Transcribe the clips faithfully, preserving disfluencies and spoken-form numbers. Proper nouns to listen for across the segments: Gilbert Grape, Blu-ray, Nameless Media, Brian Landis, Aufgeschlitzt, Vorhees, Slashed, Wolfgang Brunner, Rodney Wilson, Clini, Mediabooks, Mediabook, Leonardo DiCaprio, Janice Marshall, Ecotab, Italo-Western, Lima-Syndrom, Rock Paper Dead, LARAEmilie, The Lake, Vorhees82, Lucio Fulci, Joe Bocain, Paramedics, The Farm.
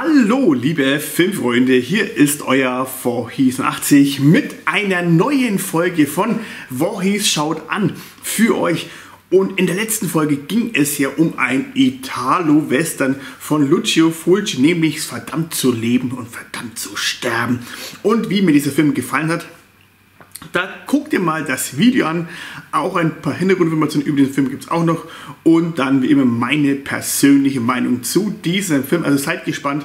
Hallo liebe Filmfreunde, hier ist euer Vorhees achtundachtzig mit einer neuen Folge von Vorhees schaut an für euch. Und in der letzten Folge ging es ja um ein Italo-Western von Lucio Fulci, nämlich verdammt zu leben und verdammt zu sterben. Und wie mir dieser Film gefallen hat, da guckt ihr mal das Video an, auch ein paar Hintergrundinformationen über den Film gibt es auch noch und dann wie immer meine persönliche Meinung zu diesem Film. Also seid gespannt,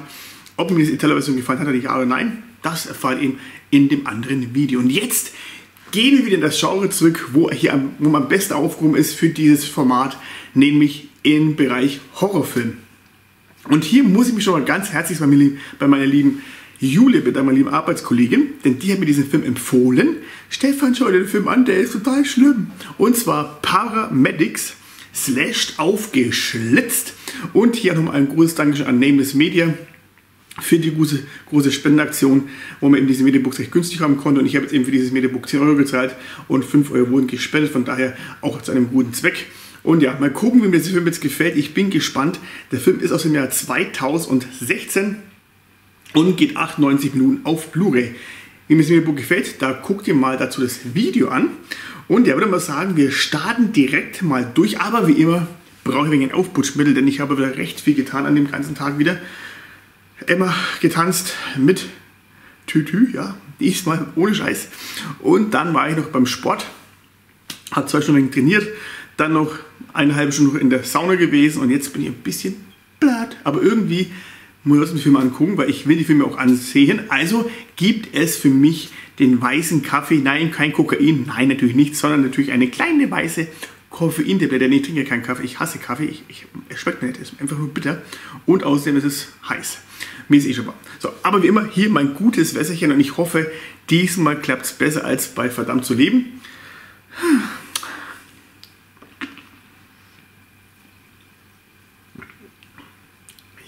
ob mir diese Italo-Version gefallen hat oder, oder nein, das erfahrt ihr in dem anderen Video. Und jetzt gehen wir wieder in das Genre zurück, wo, hier am, wo man am besten aufgehoben ist für dieses Format, nämlich im Bereich Horrorfilm. Und hier muss ich mich schon mal ganz herzlich bei, mir, bei meiner lieben Jule, bei meiner lieben Arbeitskollegin, denn die hat mir diesen Film empfohlen. Stefan, schau dir den Film an, der ist total schlimm. Und zwar Paramedics, Slashed, Aufgeschlitzt. Und hier nochmal ein großes Dankeschön an Nameless Media für die große, große Spendenaktion, wo man eben diese Mediabooks recht günstig haben konnte. Und ich habe jetzt eben für dieses Mediabook zehn Euro gezahlt und fünf Euro wurden gespendet, von daher auch zu einem guten Zweck. Und ja, mal gucken, wie mir dieser Film jetzt gefällt. Ich bin gespannt. Der Film ist aus dem Jahr zweitausendsechzehn. Und geht achtundneunzig Minuten auf Blu-ray. Wenn es mir gefällt, da guckt ihr mal dazu das Video an. Und ja, würde mal sagen, wir starten direkt mal durch. Aber wie immer brauche ich wegen ein Aufputschmittel, denn ich habe wieder recht viel getan an dem ganzen Tag wieder. Immer getanzt mit Tütü, ja, diesmal ohne Scheiß. Und dann war ich noch beim Sport, habe zwei Stunden trainiert, dann noch eine halbe Stunde in der Sauna gewesen und jetzt bin ich ein bisschen platt. Aber irgendwie muss ich mir Filme angucken, weil ich will die Filme auch ansehen. Also gibt es für mich den weißen Kaffee. Nein, kein Kokain. Nein, natürlich nicht, sondern natürlich eine kleine weiße Koffeintablette. Denn ich trinke ja keinen Kaffee. Ich hasse Kaffee. Ich, ich, es schmeckt mir nicht. Es ist einfach nur bitter. Und außerdem ist es heiß. Mir ist eh schon mal. So, aber wie immer, hier mein gutes Wässerchen. Und ich hoffe, diesmal klappt es besser als bei Verdammt zu leben.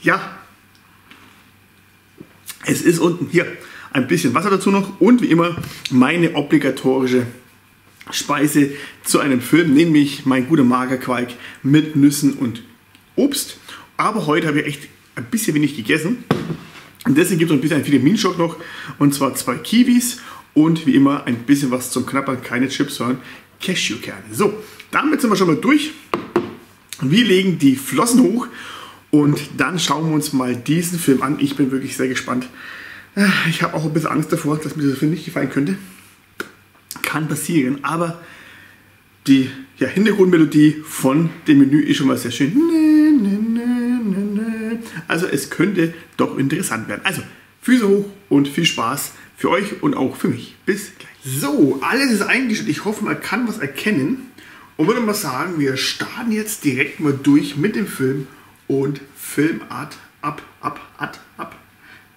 Ja. Es ist unten hier ein bisschen Wasser dazu noch und wie immer meine obligatorische Speise zu einem Film, nämlich mein guter Magerquark mit Nüssen und Obst. Aber heute habe ich echt ein bisschen wenig gegessen und deswegen gibt es ein bisschen einen Vitaminschock noch und zwar zwei Kiwis und wie immer ein bisschen was zum Knabbern, keine Chips, sondern Cashewkerne. So, damit sind wir schon mal durch. Wir legen die Flossen hoch. Und dann schauen wir uns mal diesen Film an. Ich bin wirklich sehr gespannt. Ich habe auch ein bisschen Angst davor, dass mir dieser Film nicht gefallen könnte. Kann passieren, aber die ja, Hintergrundmelodie von dem Menü ist schon mal sehr schön. Also es könnte doch interessant werden. Also Füße hoch und viel Spaß für euch und auch für mich. Bis gleich. So, alles ist eingestellt. Ich hoffe, man kann was erkennen. Und würde mal sagen, wir starten jetzt direkt mal durch mit dem Film. Und Filmart ab, ab, ab, ab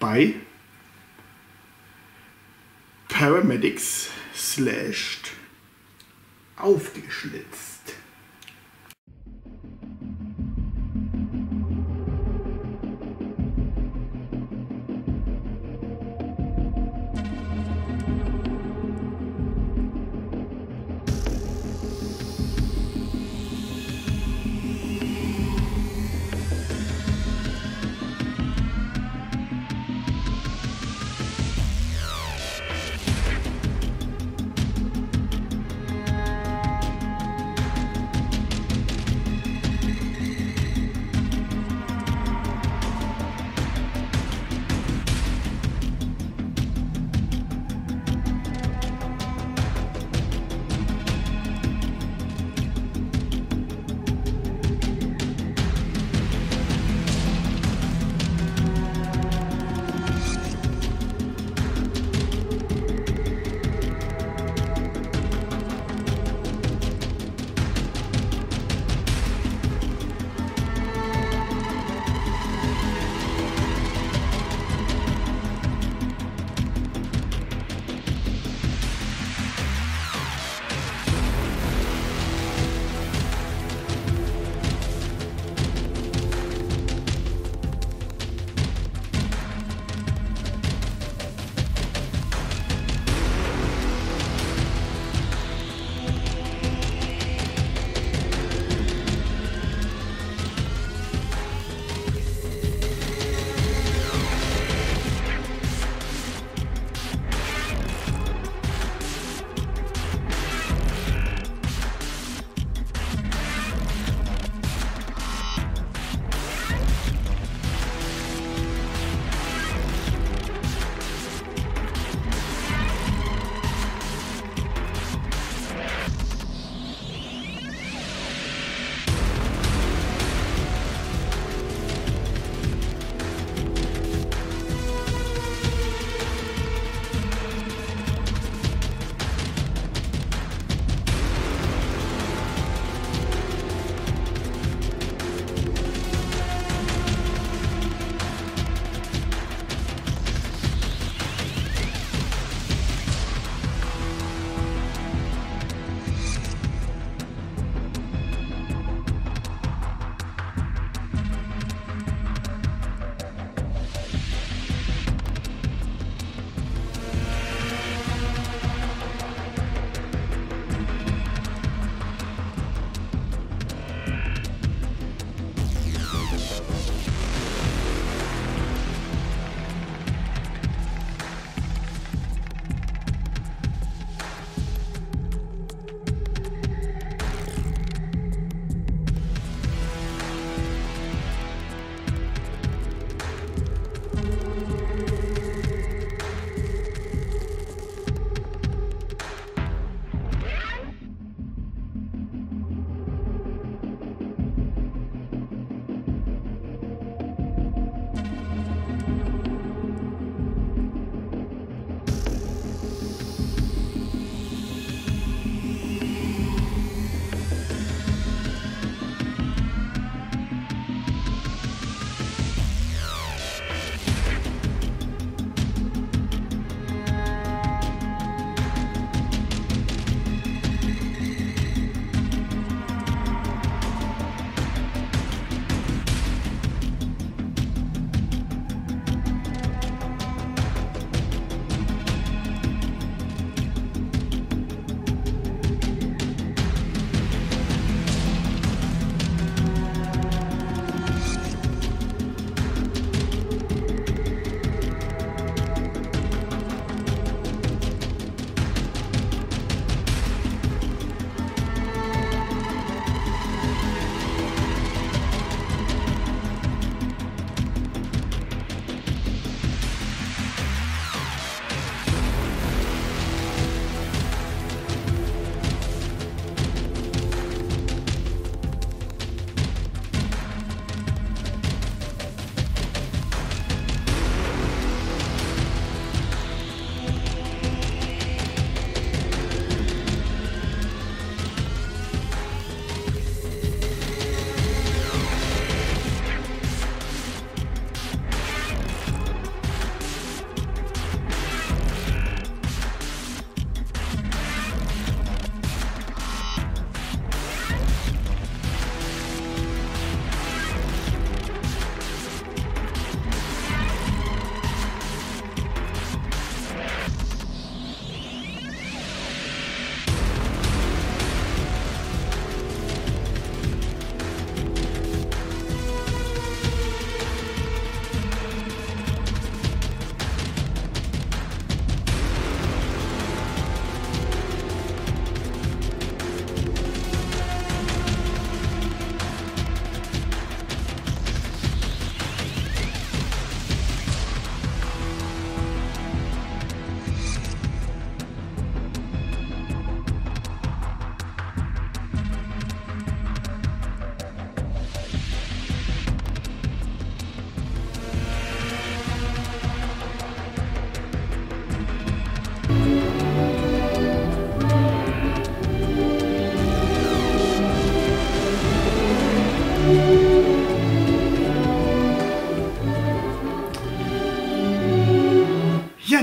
bei Paramedics Slashed Aufgeschlitzt.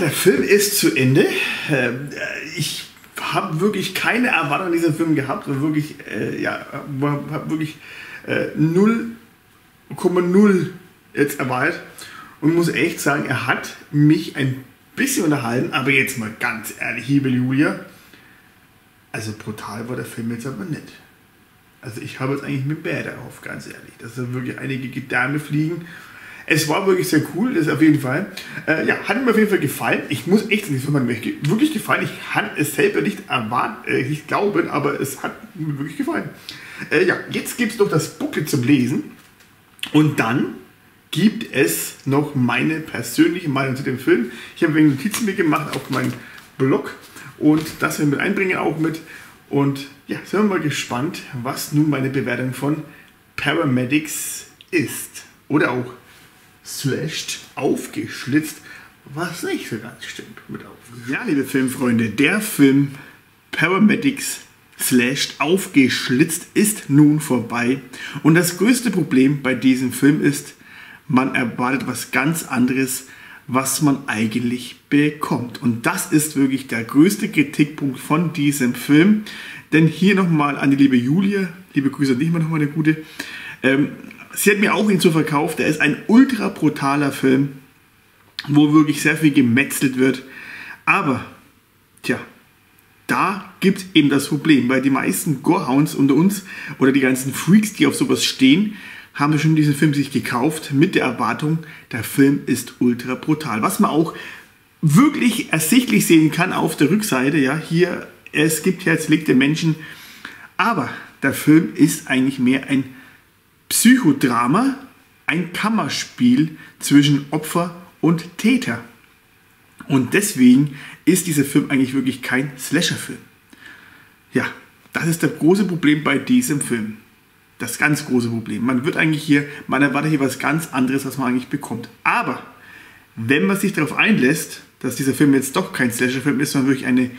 der Film ist zu Ende. Ich habe wirklich keine Erwartung an diesen Film gehabt. Und wirklich, äh, ja, habe wirklich null Komma null äh, jetzt erwartet. Und muss echt sagen, er hat mich ein bisschen unterhalten. Aber jetzt mal ganz ehrlich, liebe Julia, also brutal war der Film jetzt aber nicht. Also ich habe jetzt eigentlich mit Bäder auf, ganz ehrlich. Dass da wirklich einige Gedärme fliegen. Es war wirklich sehr cool, das auf jeden Fall. Äh, ja, hat mir auf jeden Fall gefallen. Ich muss echt sagen, es hat mir wirklich gefallen. Ich kann es selber nicht erwarten, äh, nicht glauben, aber es hat mir wirklich gefallen. Äh, ja, jetzt gibt es noch das Booklet zum Lesen. Und dann gibt es noch meine persönliche Meinung zu dem Film. Ich habe wegen Notizen mit gemacht auf meinem Blog. Und das werden wir mit einbringen auch mit. Und ja, sind wir mal gespannt, was nun meine Bewertung von Paramedics ist. Oder auch Slashed, aufgeschlitzt, was nicht so ganz stimmt mit aufgeschlitzt. Ja, liebe Filmfreunde, der Film Paramedics Slashed, aufgeschlitzt ist nun vorbei. Und das größte Problem bei diesem Film ist, man erwartet was ganz anderes, was man eigentlich bekommt. Und das ist wirklich der größte Kritikpunkt von diesem Film. Denn hier nochmal an die liebe Julia, liebe Grüße an dich nochmal, eine gute. Ähm, sie hat mir auch ihn so verkauft, er ist ein ultra brutaler Film, wo wirklich sehr viel gemetzelt wird. Aber, tja, da gibt es eben das Problem, weil die meisten Gorehounds unter uns oder die ganzen Freaks, die auf sowas stehen, haben schon diesen Film sich gekauft mit der Erwartung, der Film ist ultra brutal. Was man auch wirklich ersichtlich sehen kann auf der Rückseite, ja, hier, es gibt herzliebende Menschen, aber der Film ist eigentlich mehr ein Psychodrama, ein Kammerspiel zwischen Opfer und Täter. Und deswegen ist dieser Film eigentlich wirklich kein Slasher-Film. Ja, das ist das große Problem bei diesem Film. Das ganz große Problem. Man wird eigentlich hier, man erwartet hier was ganz anderes, was man eigentlich bekommt. Aber, wenn man sich darauf einlässt, dass dieser Film jetzt doch kein Slasher-Film ist, sondern wirklich eine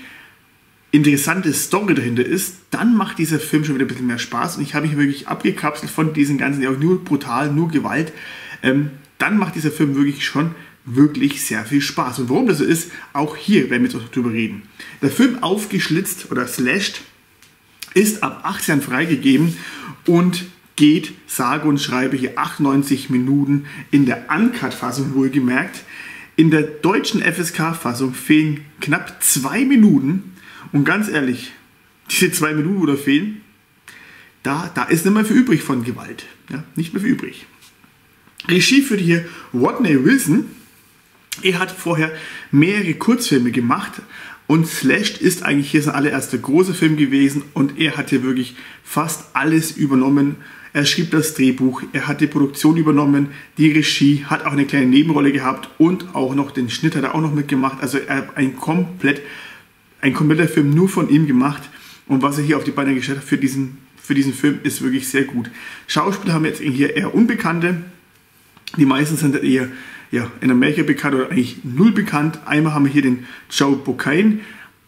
interessante Story dahinter ist, dann macht dieser Film schon wieder ein bisschen mehr Spaß. Und ich habe mich wirklich abgekapselt von diesen ganzen, ja, nur brutal, nur Gewalt. Ähm, dann macht dieser Film wirklich schon wirklich sehr viel Spaß. Und warum das so ist, auch hier werden wir jetzt auch drüber reden. Der Film Aufgeschlitzt oder Slashed ist ab achtzehn Jahren freigegeben und geht, sage und schreibe hier, achtundneunzig Minuten in der Uncut-Fassung wohlgemerkt. In der deutschen F S K-Fassung fehlen knapp zwei Minuten. Und ganz ehrlich, diese zwei Minuten oder fehlen, da, da ist nicht mehr viel übrig von Gewalt. Ja, nicht mehr viel übrig. Regie führt hier Rodney Wilson. Er hat vorher mehrere Kurzfilme gemacht. Und Slashed ist eigentlich hier sein allererster großer Film gewesen und er hat hier wirklich fast alles übernommen. Er schrieb das Drehbuch, er hat die Produktion übernommen, die Regie, hat auch eine kleine Nebenrolle gehabt und auch noch den Schnitt hat er auch noch mitgemacht. Also er hat ein, komplett, ein kompletter Film nur von ihm gemacht und was er hier auf die Beine gestellt hat für diesen, für diesen Film ist wirklich sehr gut. Schauspieler haben jetzt hier eher Unbekannte, die meisten sind eher... ja, in Amerika bekannt oder eigentlich null bekannt. Einmal haben wir hier den Joe Bocain,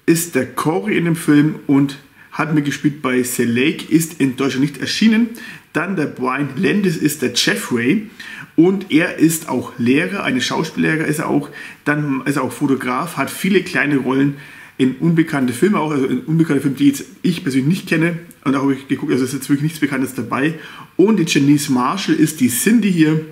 ist der Corey in dem Film und hat mitgespielt bei The Lake, ist in Deutschland nicht erschienen. Dann der Brian Landis ist der Jeffrey und er ist auch Lehrer, eine Schauspiellehrer ist er auch. Dann ist er auch Fotograf, hat viele kleine Rollen in unbekannte Filme, auch also in unbekannte Filme, die jetzt ich persönlich nicht kenne. Und da habe ich geguckt, also ist jetzt wirklich nichts Bekanntes dabei. Und die Janice Marshall ist die Cindy hier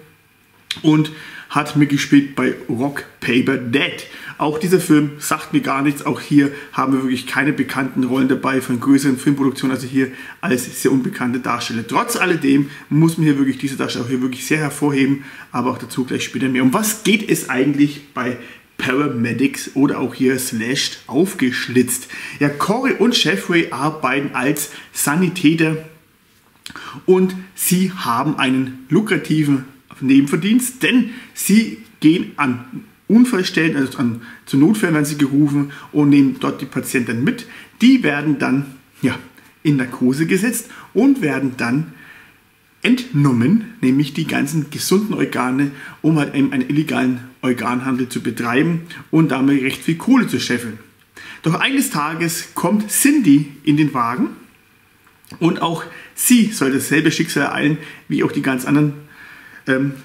und hat mitgespielt bei Rock Paper Dead. Auch dieser Film sagt mir gar nichts. Auch hier haben wir wirklich keine bekannten Rollen dabei von größeren Filmproduktionen, also hier als sehr unbekannte Darsteller. Trotz alledem muss man hier wirklich diese Darsteller auch hier wirklich sehr hervorheben, aber auch dazu gleich später mehr. Um was geht es eigentlich bei Paramedics oder auch hier Slashed, aufgeschlitzt? Ja, Corey und Jeffrey arbeiten als Sanitäter und sie haben einen lukrativen Nebenverdienst, denn sie gehen an Unfallstellen, also an, zu Notfällen werden sie gerufen und nehmen dort die Patienten mit. Die werden dann ja, in Narkose gesetzt und werden dann entnommen, nämlich die ganzen gesunden Organe, um halt eben einen illegalen Organhandel zu betreiben und damit recht viel Kohle zu scheffeln. Doch eines Tages kommt Cindy in den Wagen und auch sie soll dasselbe Schicksal ereilen wie auch die ganz anderen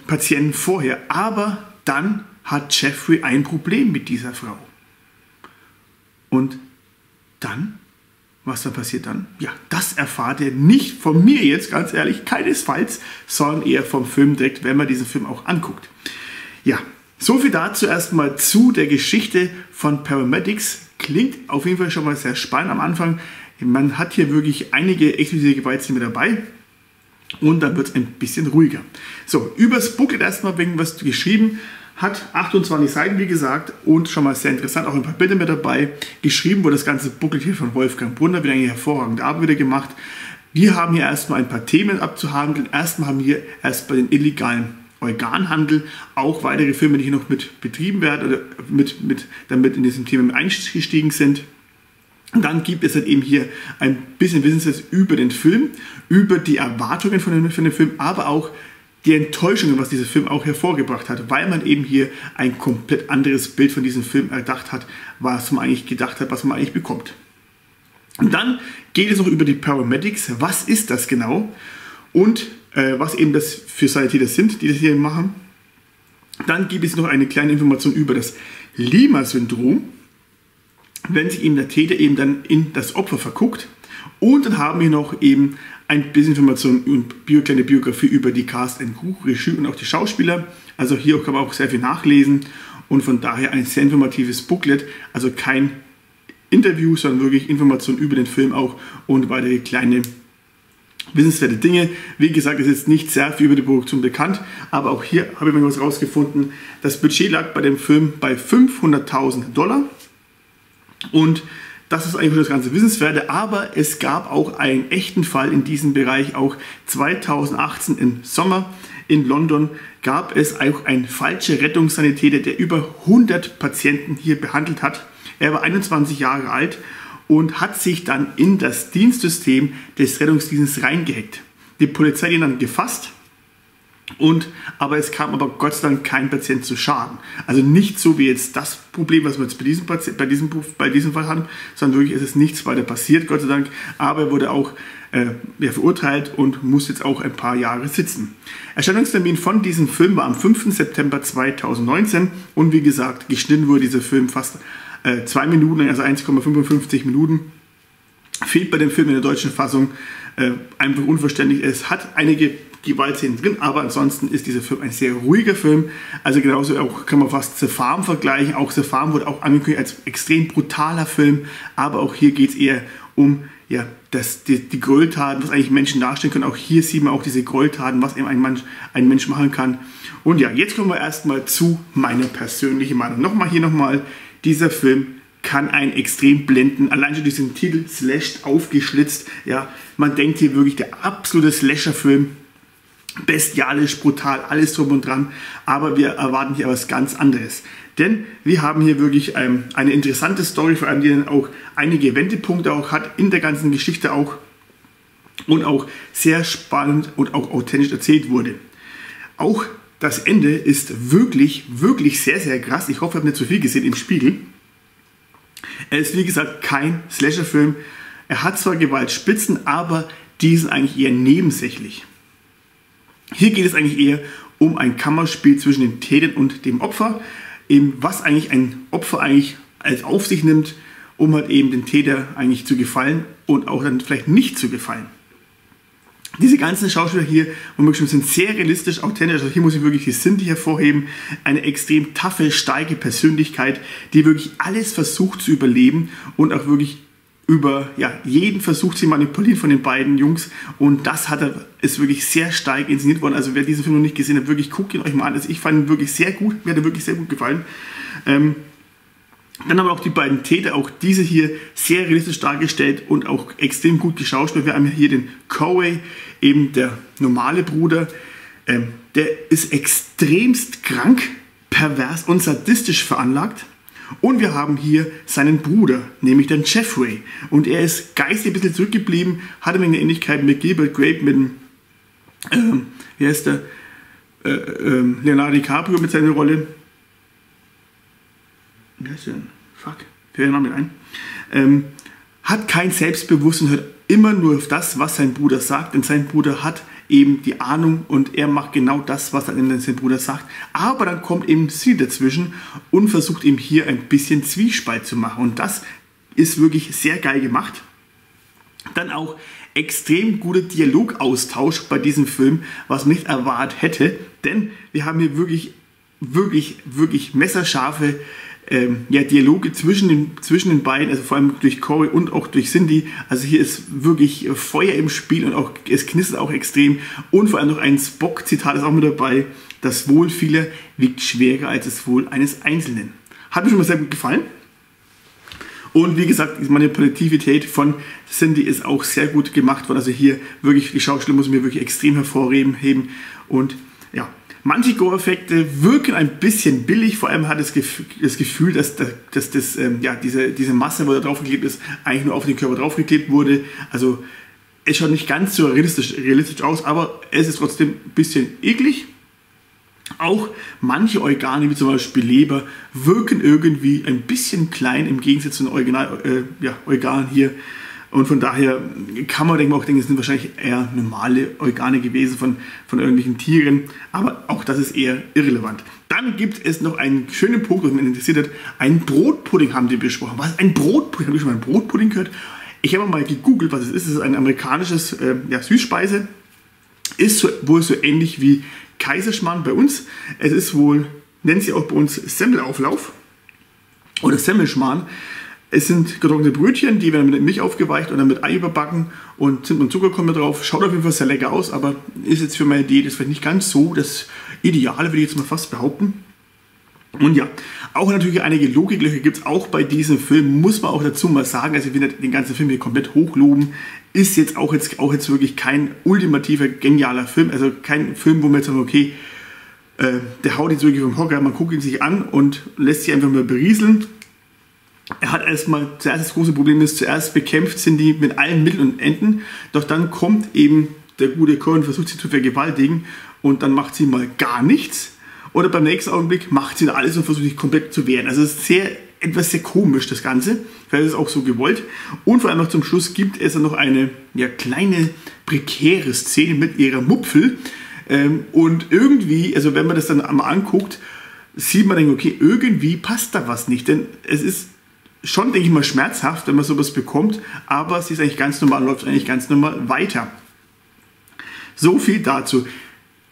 Patienten vorher, aber dann hat Jeffrey ein Problem mit dieser Frau. Und dann, was dann passiert dann? Ja, das erfahrt ihr nicht von mir jetzt, ganz ehrlich, keinesfalls, sondern eher vom Film direkt, wenn man diesen Film auch anguckt. Ja, soviel dazu erstmal zu der Geschichte von Paramedics. Klingt auf jeden Fall schon mal sehr spannend am Anfang. Man hat hier wirklich einige explizite Gewaltszenen mit dabei. Und dann wird es ein bisschen ruhiger. So, übers Booklet erstmal wegen was geschrieben. Hat achtundzwanzig Seiten, wie gesagt, und schon mal sehr interessant, auch ein paar Bilder mit dabei. Geschrieben wurde das ganze Booklet hier von Wolfgang Brunner, wieder eine hervorragende Arbeit wieder gemacht. Wir haben hier erstmal ein paar Themen abzuhandeln. Erstmal haben wir erst bei den illegalen Organhandel, auch weitere Filme, die hier noch mit betrieben werden oder mit, mit, damit in diesem Thema eingestiegen sind. Und dann gibt es halt eben hier ein bisschen Wissenswert über den Film, über die Erwartungen von dem, von dem Film, aber auch die Enttäuschungen, was dieser Film auch hervorgebracht hat, weil man eben hier ein komplett anderes Bild von diesem Film erdacht hat, was man eigentlich gedacht hat, was man eigentlich bekommt. Und dann geht es noch über die Paramedics. Was ist das genau? Und äh, was eben das für Sanitäter sind, die das hier machen. Dann gibt es noch eine kleine Information über das Lima-Syndrom, wenn sich eben der Täter eben dann in das Opfer verguckt. Und dann haben wir noch eben ein bisschen Informationen und bio, kleine Biografie über die Cast and Crew, Regie und auch die Schauspieler. Also hier kann man auch sehr viel nachlesen und von daher ein sehr informatives Booklet. Also kein Interview, sondern wirklich Informationen über den Film auch und weitere kleine wissenswerte Dinge. Wie gesagt, es ist nicht sehr viel über die Produktion bekannt, aber auch hier habe ich mal was rausgefunden. Das Budget lag bei dem Film bei fünfhunderttausend Dollar. Und das ist eigentlich schon das ganze Wissenswerte, aber es gab auch einen echten Fall in diesem Bereich. Auch zweitausendachtzehn im Sommer in London gab es auch einen falschen Rettungssanitäter, der über hundert Patienten hier behandelt hat. Er war einundzwanzig Jahre alt und hat sich dann in das Dienstsystem des Rettungsdienstes reingehackt. Die Polizei hat ihn dann gefasst. Und, aber es kam aber Gott sei Dank kein Patient zu Schaden. Also nicht so wie jetzt das Problem, was wir jetzt bei diesem, Patient, bei diesem, bei diesem Fall hatten, sondern wirklich ist es nichts weiter passiert, Gott sei Dank. Aber er wurde auch äh, ja, verurteilt und muss jetzt auch ein paar Jahre sitzen. Erscheinungstermin von diesem Film war am fünften September zweitausendneunzehn und wie gesagt, geschnitten wurde dieser Film fast äh, zwei Minuten, also eins Komma fünfundfünfzig Minuten. Fehlt bei dem Film in der deutschen Fassung äh, einfach unverständlich. Es hat einige Gewaltszenen drin, aber ansonsten ist dieser Film ein sehr ruhiger Film. Also genauso auch kann man fast The Farm vergleichen. Auch The Farm wurde auch angekündigt als extrem brutaler Film, aber auch hier geht es eher um ja, das, die, die Gräueltaten, was eigentlich Menschen darstellen können. Auch hier sieht man auch diese Gräueltaten, was eben ein Mensch, ein Mensch machen kann. Und ja, jetzt kommen wir erstmal zu meiner persönlichen Meinung. Nochmal hier nochmal, dieser Film kann einen extrem blenden. Allein schon durch den Titel Slashed, aufgeschlitzt. Ja, man denkt hier wirklich, der absolute Slasher-Film. Bestialisch, brutal, alles drum und dran, aber wir erwarten hier etwas ganz anderes. Denn wir haben hier wirklich ähm, eine interessante Story, vor allem die dann auch einige Wendepunkte auch hat, in der ganzen Geschichte auch und auch sehr spannend und auch authentisch erzählt wurde. Auch das Ende ist wirklich, wirklich sehr, sehr krass. Ich hoffe, ihr habt nicht so viel gesehen im Spiegel. Er ist wie gesagt kein Slasher-Film. Er hat zwar Gewaltspitzen, aber die sind eigentlich eher nebensächlich. Hier geht es eigentlich eher um ein Kammerspiel zwischen dem Täter und dem Opfer, eben was eigentlich ein Opfer eigentlich als auf sich nimmt, um halt eben den Täter eigentlich zu gefallen und auch dann vielleicht nicht zu gefallen. Diese ganzen Schauspieler hier sind sehr realistisch, authentisch, also hier muss ich wirklich die Cindy hervorheben, eine extrem taffe, starke Persönlichkeit, die wirklich alles versucht zu überleben und auch wirklich über ja, jeden Versuch zu manipulieren von den beiden Jungs und das hat er, ist wirklich sehr stark inszeniert worden. Also wer diesen Film noch nicht gesehen hat, wirklich guckt ihn euch mal an. Also ich fand ihn wirklich sehr gut, mir hat er wirklich sehr gut gefallen. Ähm, dann haben wir auch die beiden Täter, auch diese hier sehr realistisch dargestellt und auch extrem gut geschauspielt. Wir haben hier den Corey, eben der normale Bruder, ähm, der ist extremst krank, pervers und sadistisch veranlagt. Und wir haben hier seinen Bruder, nämlich den Jeffrey. Und er ist geistig ein bisschen zurückgeblieben, hatte eine Ähnlichkeit mit Gilbert Grape, mit dem, ähm, wie heißt der, äh, äh, Leonardo DiCaprio mit seiner Rolle. Wie heißt der denn? Fuck, fällt der Name mit ein. Ähm, hat kein Selbstbewusstsein, hört immer nur auf das, was sein Bruder sagt, denn sein Bruder hat eben die Ahnung und er macht genau das, was er in sein Bruder sagt. Aber dann kommt eben sie dazwischen und versucht ihm hier ein bisschen Zwiespalt zu machen. Und das ist wirklich sehr geil gemacht. Dann auch extrem guter Dialogaustausch bei diesem Film, was man nicht erwartet hätte, denn wir haben hier wirklich, wirklich, wirklich messerscharfe ähm, ja, Dialoge zwischen den, zwischen den beiden, also vor allem durch Corey und auch durch Cindy. Also hier ist wirklich Feuer im Spiel und auch, es knistert auch extrem. Und vor allem noch ein Spock-Zitat ist auch mit dabei: Das Wohl vieler wiegt schwerer als das Wohl eines Einzelnen. Hat mir schon mal sehr gut gefallen. Und wie gesagt, die Manipulativität von Cindy ist auch sehr gut gemacht worden. Also hier wirklich, die Schauspieler muss mir wirklich extrem hervorheben. Und ja, manche Gore-Effekte wirken ein bisschen billig. Vor allem hat das Gefühl, dass, dass, dass das, ähm, ja, diese, diese Masse, wo da draufgeklebt ist, eigentlich nur auf den Körper draufgeklebt wurde. Also es schaut nicht ganz so realistisch, realistisch aus, aber es ist trotzdem ein bisschen eklig. Auch manche Organe, wie zum Beispiel Leber, wirken irgendwie ein bisschen klein im Gegensatz zu den Original, äh, ja, Organen hier. Und von daher kann man denke ich, auch denken, es sind wahrscheinlich eher normale Organe gewesen von, von irgendwelchen Tieren. Aber auch das ist eher irrelevant. Dann gibt es noch einen schönen Punkt, wenn man interessiert hat. Einen Brotpudding haben die besprochen. Was? Ein Brotpudding? Haben wir schon mal einen Brotpudding gehört? Ich habe mal gegoogelt, was es ist. Es ist ein amerikanisches äh, ja, Süßspeise. Ist so, wohl so ähnlich wie Kaiserschmarrn bei uns. Es ist wohl, nennt sie auch bei uns Semmelauflauf oder Semmelschmarrn. Es sind getrocknete Brötchen, die werden mit Milch aufgeweicht und dann mit Ei überbacken und Zimt und Zucker kommen da drauf. Schaut auf jeden Fall sehr lecker aus, aber ist jetzt für meine Idee, das wird nicht ganz so das Ideale, würde ich jetzt mal fast behaupten. Und ja, auch natürlich einige Logiklöcher gibt es auch bei diesem Film, muss man auch dazu mal sagen, also ich will den ganzen Film hier komplett hochloben, ist jetzt auch jetzt, auch jetzt wirklich kein ultimativer, genialer Film, also kein Film, wo man jetzt sagt, okay, äh, der haut jetzt wirklich vom Hocker, man guckt ihn sich an und lässt sich einfach mal berieseln. Er hat erstmal, zuerst das große Problem ist, zuerst bekämpft sind die mit allen Mitteln und Enden, doch dann kommt eben der gute Cohen, versucht sie zu vergewaltigen und dann macht sie mal gar nichts. Oder beim nächsten Augenblick macht sie da alles und versucht sich komplett zu wehren. Also es ist sehr, etwas sehr komisch, das Ganze. Vielleicht ist es auch so gewollt. Und vor allem noch zum Schluss gibt es dann noch eine ja, kleine, prekäre Szene mit ihrer Mupfel. Ähm, und irgendwie, also wenn man das dann einmal anguckt, sieht man, denkt, okay, irgendwie passt da was nicht. Denn es ist schon, denke ich mal, schmerzhaft, wenn man sowas bekommt. Aber sie ist eigentlich ganz normal, läuft eigentlich ganz normal weiter. So viel dazu.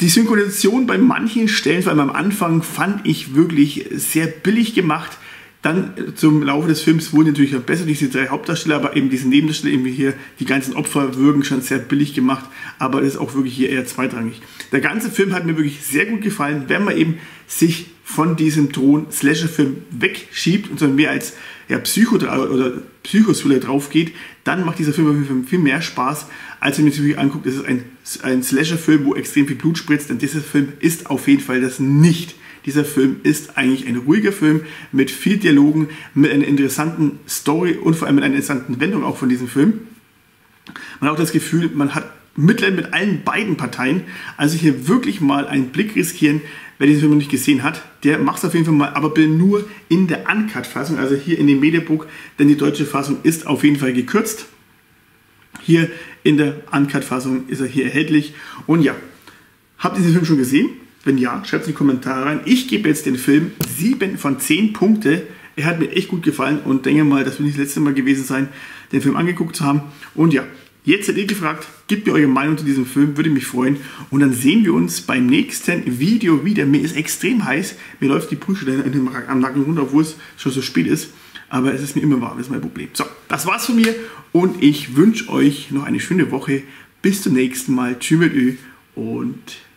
Die Synchronisation bei manchen Stellen, vor allem am Anfang, fand ich wirklich sehr billig gemacht. Dann zum Laufe des Films wurden natürlich noch besser, diese drei Hauptdarsteller, aber eben diese Nebendarsteller, eben hier, die ganzen Opfer wirken schon sehr billig gemacht, aber das ist auch wirklich hier eher zweitrangig. Der ganze Film hat mir wirklich sehr gut gefallen, wenn man eben sich von diesem Drohnen-Slasher-Film wegschiebt und so mehr als ja, Psycho- oder Psychothriller drauf geht, dann macht dieser Film viel mehr Spaß, als wenn man sich wirklich anguckt, es ist ein, ein Slasher-Film, wo extrem viel Blut spritzt, denn dieser Film ist auf jeden Fall das nicht. Dieser Film ist eigentlich ein ruhiger Film mit viel Dialogen, mit einer interessanten Story und vor allem mit einer interessanten Wendung auch von diesem Film. Man hat auch das Gefühl, man hat Mitleid mit allen beiden Parteien. Also hier wirklich mal einen Blick riskieren, wer diesen Film noch nicht gesehen hat, der macht es auf jeden Fall mal, aber nur in der Uncut-Fassung, also hier in dem Mediabook, denn die deutsche Fassung ist auf jeden Fall gekürzt. Hier in der Uncut-Fassung ist er hier erhältlich. Und ja, habt ihr diesen Film schon gesehen? Wenn ja, schreibt es in die Kommentare rein. Ich gebe jetzt den Film sieben von zehn Punkte. Er hat mir echt gut gefallen und denke mal, das wird nicht das letzte Mal gewesen sein, den Film angeguckt zu haben. Und ja, jetzt seid ihr gefragt, gebt mir eure Meinung zu diesem Film, würde mich freuen. Und dann sehen wir uns beim nächsten Video wieder. Mir ist extrem heiß, mir läuft die Puste am Nacken runter, obwohl es schon so spät ist. Aber es ist mir immer warm, das ist mein Problem. So, das war's von mir und ich wünsche euch noch eine schöne Woche. Bis zum nächsten Mal. Tschüss mit Ö und...